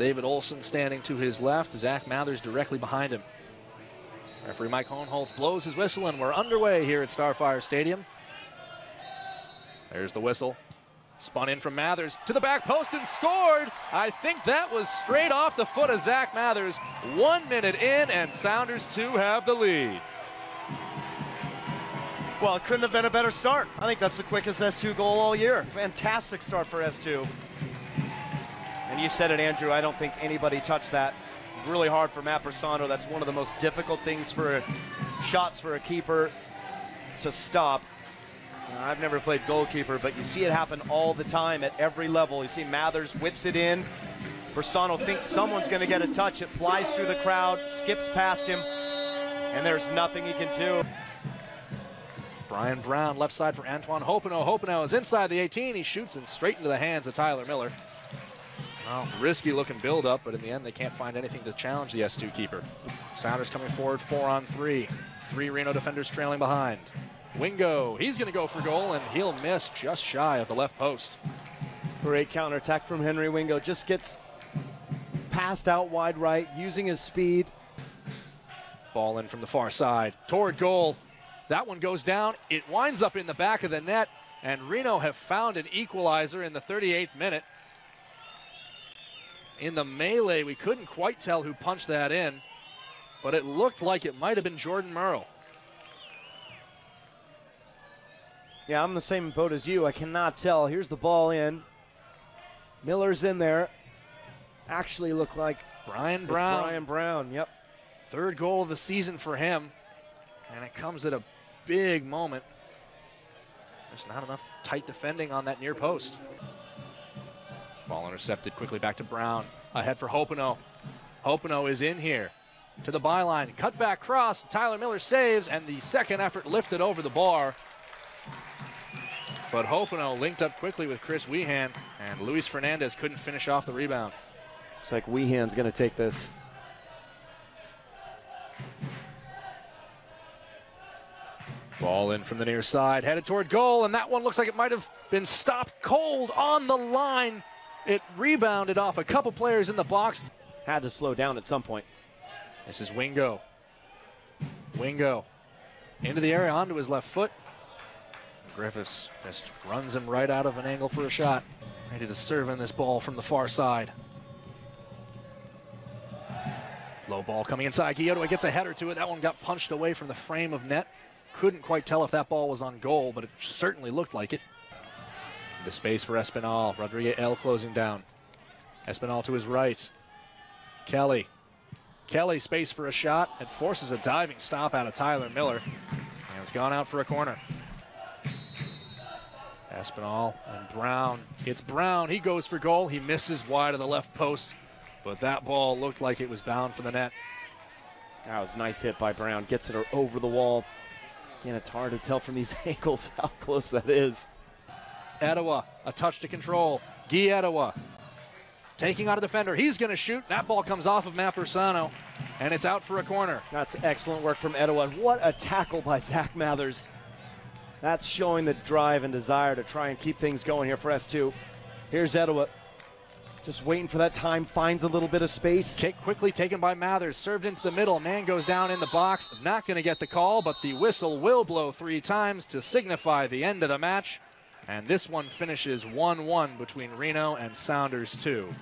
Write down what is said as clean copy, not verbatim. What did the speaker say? David Olson standing to his left, Zach Mathers directly behind him. Referee Mike Hohnholz blows his whistle, and we're underway here at Starfire Stadium. There's the whistle. Spun in from Mathers to the back post and scored. I think that was straight off the foot of Zach Mathers. 1 minute in, and Sounders 2 have the lead. Well, it couldn't have been a better start. I think that's the quickest S2 goal all year. Fantastic start for S2. And you said it, Andrew, I don't think anybody touched that. Really hard for Mappersano. That's one of the most difficult things for shots for a keeper to stop. I've never played goalkeeper, but you see it happen all the time at every level. You see Mathers whips it in. Persano thinks someone's going to get a touch. It flies through the crowd, skips past him, and there's nothing he can do. Brian Brown, left side for Antoine Hoppenot. Hoppenot is inside the 18. He shoots and straight into the hands of Tyler Miller. Well, risky-looking build-up, but in the end, they can't find anything to challenge the S2 keeper. Sounders coming forward, 4-on-3. Three Reno defenders trailing behind. Wingo, he's going to go for goal, and he'll miss just shy of the left post. Great counterattack from Henry Wingo. Just gets passed out wide right, using his speed. Ball in from the far side, toward goal. That one goes down. It winds up in the back of the net, and Reno have found an equalizer in the 38th minute. In the melee, we couldn't quite tell who punched that in, but it looked like it might have been Jordan Merle. Yeah, I'm the same boat as you. I cannot tell. Here's the ball in. Miller's in there. Actually looked like Brian Brown. Brian Brown, yep. Third goal of the season for him, and it comes at a big moment. There's not enough tight defending on that near post. Ball intercepted quickly back to Brown. Ahead for Hoppenot. Hoppenot is in here. To the byline. Cut back cross. Tyler Miller saves, and the second effort lifted over the bar. But Hoppenot linked up quickly with Chris Wehan, and Luis Fernandez couldn't finish off the rebound. Looks like Wehan's going to take this. Ball in from the near side, headed toward goal, and that one looks like it might have been stopped cold on the line. It rebounded off a couple players in the box. Had to slow down at some point. This is Wingo. Wingo into the area, onto his left foot. Griffiths just runs him right out of an angle for a shot. Ready to serve in this ball from the far side. Low ball coming inside. Guy Edowa gets a header to it. That one got punched away from the frame of net. Couldn't quite tell if that ball was on goal, but it certainly looked like it. Into space for Espinal. Rodriguez-L closing down. Espinal to his right. Kelly. Kelly, space for a shot. It forces a diving stop out of Tyler Miller. And it's gone out for a corner. Espinal and Brown. It's Brown. He goes for goal. He misses wide of the left post, but that ball looked like it was bound for the net. That was a nice hit by Brown. Gets it over the wall. Again, it's hard to tell from these angles how close that is. Edowa, a touch to control. Guy Edowa taking out a defender. He's going to shoot. That ball comes off of Mappersano, and it's out for a corner. That's excellent work from Edowa. What a tackle by Zach Mathers. That's showing the drive and desire to try and keep things going here for S2. Here's Edowa, just waiting for that time, finds a little bit of space. Kick quickly taken by Mathers, served into the middle. Man goes down in the box, not going to get the call, but the whistle will blow 3 times to signify the end of the match. And this one finishes 1-1 between Reno and Sounders 2.